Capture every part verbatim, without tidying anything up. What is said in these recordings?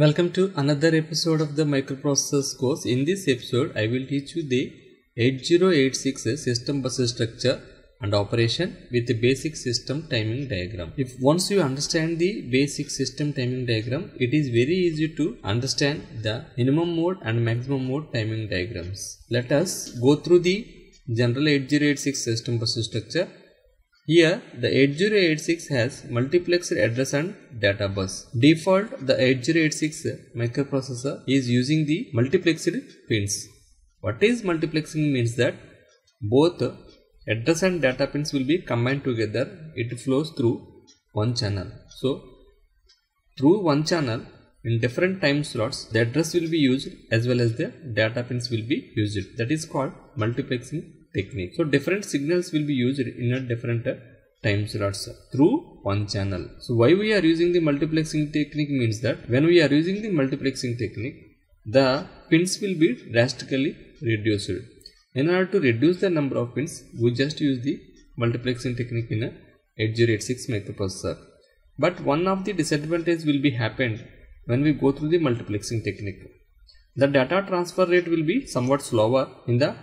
Welcome to another episode of the microprocessors course. In this episode, I will teach you the eighty eighty-six system bus structure and operation with the basic system timing diagram. If once you understand the basic system timing diagram, it is very easy to understand the minimum mode and maximum mode timing diagrams. Let us go through the general eighty eighty-six system bus structure. Here the eighty eighty-six has multiplexed address and data bus. Default, the eighty eighty-six microprocessor is using the multiplexed pins. What is multiplexing means that both address and data pins will be combined together. It flows through one channel. So through one channel in different time slots the address will be used as well as the data pins will be used. That is called multiplexing technique. So different signals will be used in a different uh, time slots through one channel. So why we are using the multiplexing technique means that when we are using the multiplexing technique, the pins will be drastically reduced. In order to reduce the number of pins, we just use the multiplexing technique in a eighty eighty-six microprocessor. But one of the disadvantages will be happened when we go through the multiplexing technique. The data transfer rate will be somewhat slower in the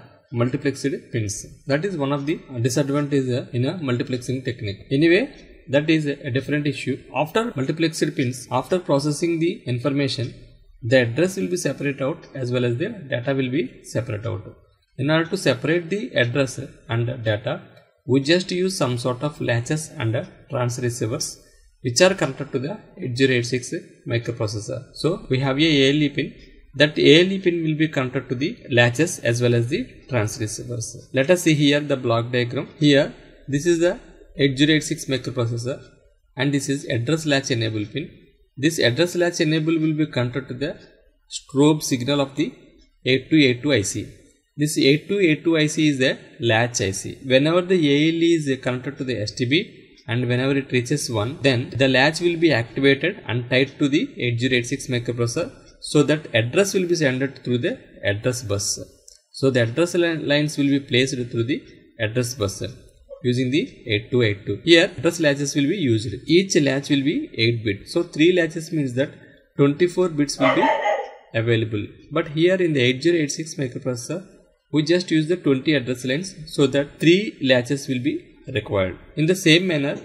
multiplexed pins. That is one of the disadvantages in a multiplexing technique. Anyway, that is a different issue. After multiplexed pins, after processing the information, the address will be separate out as well as the data will be separate out. In order to separate the address and data, we just use some sort of latches and transceivers which are connected to the eighty eighty-six microprocessor. So we have a A L E pin. That A L E pin will be connected to the latches as well as the transceivers. Let us see here the block diagram. Here, this is the eighty eighty-six microprocessor and this is address latch enable pin. This address latch enable will be connected to the strobe signal of the eighty-two eighty-two I C. This eighty-two eighty-two I C is a latch I C. Whenever the A L E is connected to the S T B and whenever it reaches one, then the latch will be activated and tied to the eighty eighty-six microprocessor. So that address will be sent through the address bus. So the address lines will be placed through the address bus using the eighty-two eighty-two. Here address latches will be used. Each latch will be eight bit. So three latches means that twenty-four bits will be available. But here in the eighty eighty-six microprocessor, we just use the twenty address lines so that three latches will be required. In the same manner,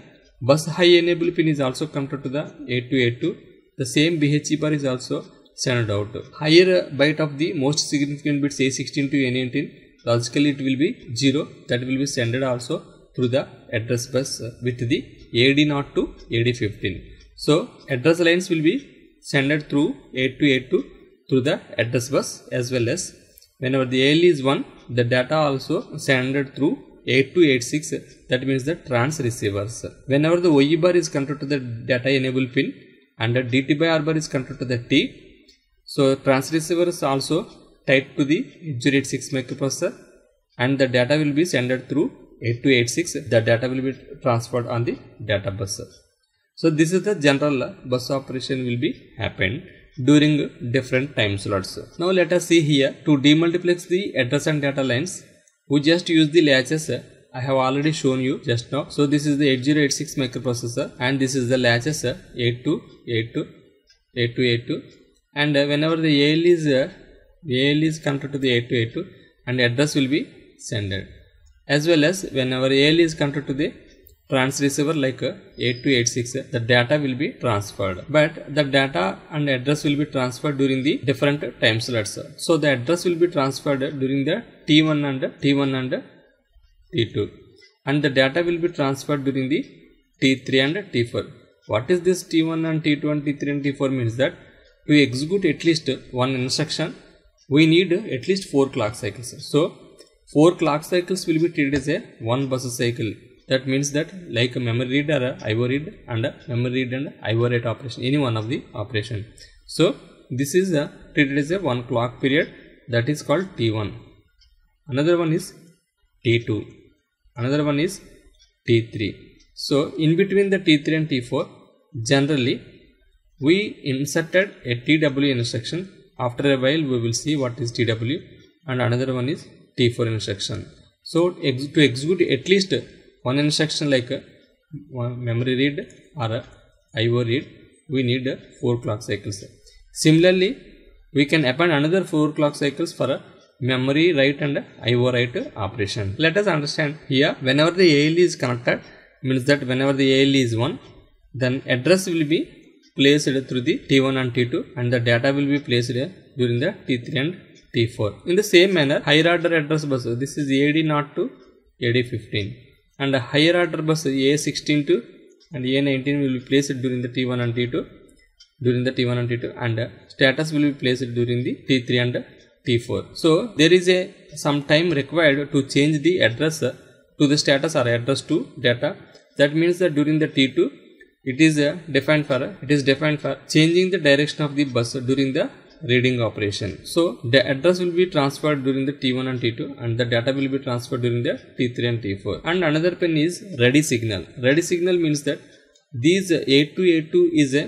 bus high enable pin is also connected to the eighty-two eighty-two. The same B H E bar is also send out. Higher byte of the most significant bits A sixteen to A nineteen, logically it will be zero, that will be sent also through the address bus with the A D zero to A D fifteen. So address lines will be sent through eighty-two eighty-two through the address bus, as well as whenever the A L E is one, the data also sent through eighty-two eighty-six, that means the trans receivers. Whenever the O E bar is connected to the data enable pin and the D T by R bar is connected to the T, so transceiver is also tied to the eighty eighty-six microprocessor and the data will be sent through eighty-two eighty-six. The data will be transferred on the data bus. So this is the general bus operation will be happened during different time slots. Now let us see here, to demultiplex the address and data lines, we just use the latches. I have already shown you just now. So this is the eighty eighty-six microprocessor and this is the latches eighty-two eighty-two, eighty-two eighty-two. And whenever the A L E is uh, A L E is connected to the eighty-two eighty-two and address will be sent, as well as whenever A L E is connected to the trans receiver like uh, eighty-two eighty-six, uh, the data will be transferred. But the data and address will be transferred during the different uh, time slots. So the address will be transferred during the T one and uh, T one and uh, T two, and the data will be transferred during the T three and uh, T four. What is this T one and T two and T three and T four means that to execute at least one instruction, we need at least four clock cycles. So four clock cycles will be treated as a one bus cycle. That means that like a memory read or I O read and a memory read and I O write operation, any one of the operation. So this is a, treated as a one clock period, that is called T one. Another one is T two. Another one is T three. So in between the T three and T four, generally we inserted a T W instruction. After a while we will see what is T W, and another one is T four instruction. So to execute at least one instruction like a memory read or I O read, we need four clock cycles. Similarly, we can append another four clock cycles for a memory write and I O write operation. Let us understand here, whenever the A L E is connected, means that whenever the A L E is one, then address will be placed through the T one and T two, and the data will be placed during the T three and T four. In the same manner, higher order address bus, this is A D zero to A D fifteen, and the higher order bus A sixteen to and A nineteen will be placed during the T one and T two, during the T one and T two, and uh, status will be placed during the T three and uh, T four. So there is a some time required to change the address uh, to the status or address to data. That means that during the T two, it is uh, defined for uh, it is defined for changing the direction of the bus during the reading operation. So the address will be transferred during the T one and T two, and the data will be transferred during the T three and T four. And another pin is ready signal. Ready signal means that these uh, eighty-two eighty-two is a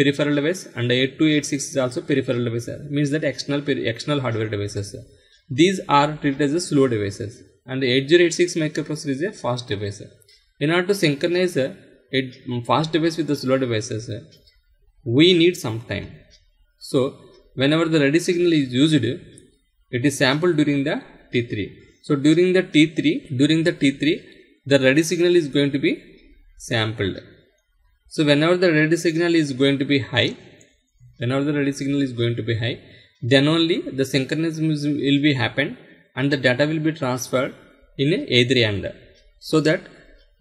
peripheral device and eighty-two eighty-six is also peripheral device, means that external external hardware devices. These are treated as a slow devices, and eighty eighty-six microprocessor is a fast device. In order to synchronize a fast device with the slow devices, we need some time. So whenever the ready signal is used, it is sampled during the T three. So during the T three, during the T three, the ready signal is going to be sampled. So whenever the ready signal is going to be high, whenever the ready signal is going to be high, then only the synchronism will be happen and the data will be transferred in A three and. So that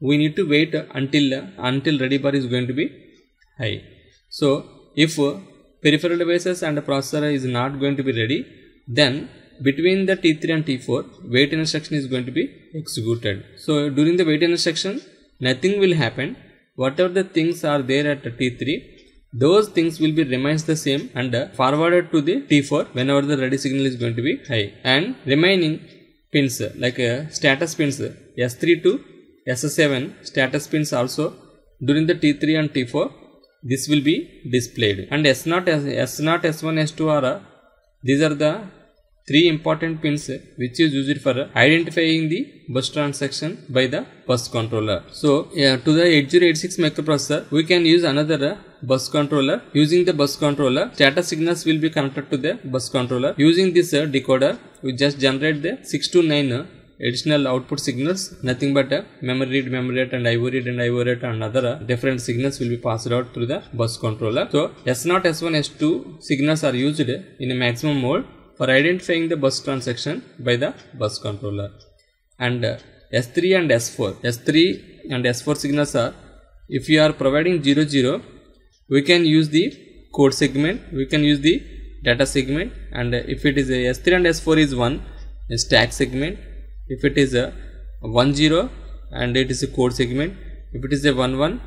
we need to wait until until ready bar is going to be high. So if peripheral devices and processor is not going to be ready, then between the T three and T four, wait instruction is going to be executed. So during the wait instruction, nothing will happen. Whatever the things are there at T three, those things will be remains the same and forwarded to the T four whenever the ready signal is going to be high. And remaining pins like uh, status pins S three to S seven status pins also during the T three and T four, this will be displayed. And S zero S one S two are uh, these are the three important pins which is used for identifying the bus transaction by the bus controller. So yeah, to the eighty eighty-six microprocessor, we can use another bus controller. Using the bus controller, status signals will be connected to the bus controller. Using this decoder, we just generate the six to nine additional output signals, nothing but memory read, memory write and I O read and I O write and other different signals will be passed out through the bus controller. So S zero S one S two signals are used in a maximum mode for identifying the bus transaction by the bus controller. And uh, S three and S four. S three and S four signals are, if you are providing zero zero, we can use the code segment, we can use the data segment, and uh, if it is a S three and S four is one, a stack segment. If it is a one zero and it is a code segment, if it is a one one,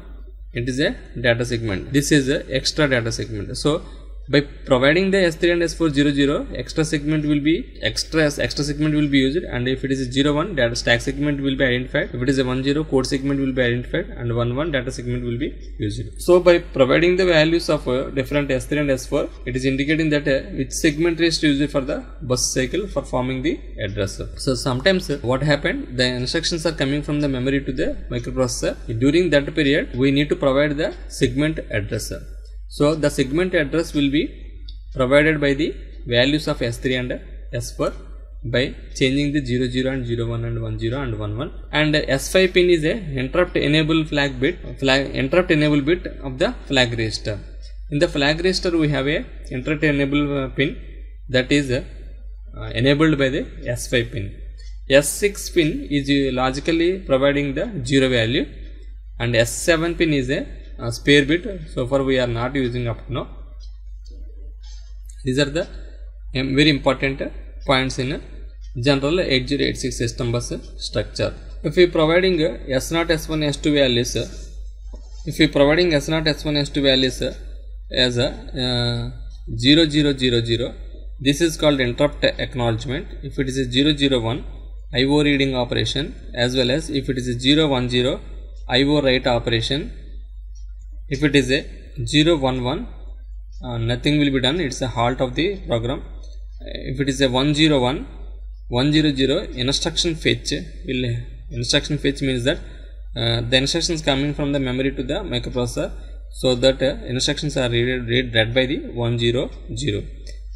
it is a data segment. This is a extra data segment. So by providing the S three and S four zero zero, extra segment will be extra extra segment will be used, and if it is a zero one, data stack segment will be identified. If it is a one zero, code segment will be identified, and one one data segment will be used. So by providing the values of uh, different S three and S four, it is indicating that uh, which segment is used for the bus cycle for forming the address. So sometimes uh, what happened, the instructions are coming from the memory to the microprocessor. During that period, we need to provide the segment address. So the segment address will be provided by the values of S three and S four by changing the zero zero and zero one and ten and eleven. And S five pin is a interrupt enable flag bit, flag interrupt enable bit of the flag register. In the flag register, we have a interrupt enable pin that is uh, enabled by the S five pin. S six pin is logically providing the zero value, and S seven pin is a Uh, spare bit, so far we are not using up to now. These are the um, very important uh, points in uh, general eighty eighty-six system bus uh, structure. If we providing uh, S zero S one S two values, uh, if we providing S zero S one S two values uh, as a uh, zero zero zero zero, this is called interrupt acknowledgement. If it is a zero zero one, I O reading operation, as well as if it is a zero one zero, I O write operation. If it is a zero one one, uh, nothing will be done, it's a halt of the program. If it is a one zero one, one zero zero instruction fetch, will instruction fetch means that uh, the instructions coming from the memory to the microprocessor so that uh, instructions are read, read, read by the one zero zero.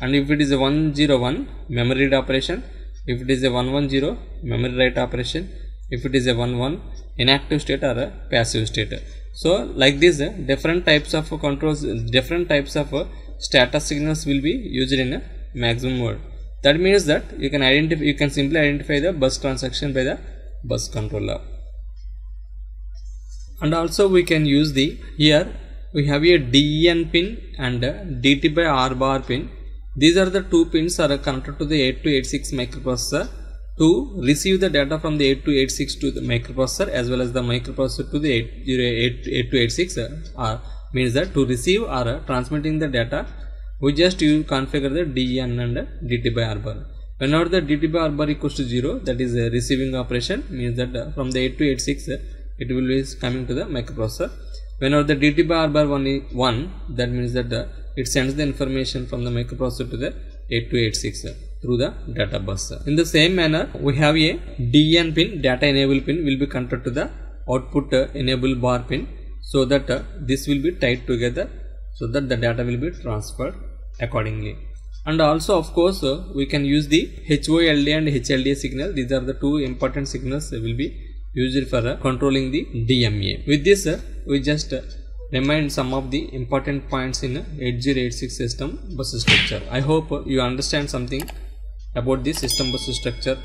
And if it is a one zero one, memory read operation. If it is a one one zero, memory write operation. If it is a one one, inactive state or a passive state. So like this, uh, different types of uh, controls, different types of uh, status signals will be used in a maximum mode. That means that you can identify, you can simply identify the bus transaction by the bus controller. And also we can use the, here we have a D E N pin and a D T by R bar pin. These are the two pins are connected to the eighty-two eighty-six microprocessor to receive the data from the eighty-two eighty-six to the microprocessor, as well as the microprocessor to the eighty-two eighty-six, uh, means that to receive or uh, transmitting the data, we just you configure the D E N and uh, D T by R bar. Whenever the D T by R bar equals to zero, that is a receiving operation, means that uh, from the eighty-two eighty-six uh, it will be coming to the microprocessor. Whenever the D T by R bar one, that means that uh, it sends the information from the microprocessor to the eighty-two eighty-six uh, through the data bus. In the same manner, we have a D E N pin, data enable pin will be connected to the output uh, enable bar pin, so that uh, this will be tied together so that the data will be transferred accordingly. And also of course uh, we can use the H O L D and H L D signal. These are the two important signals that will be used for uh, controlling the D M A. With this uh, we just uh, remind some of the important points in uh, eighty eighty-six system bus structure. I hope uh, you understand something about the system bus structure.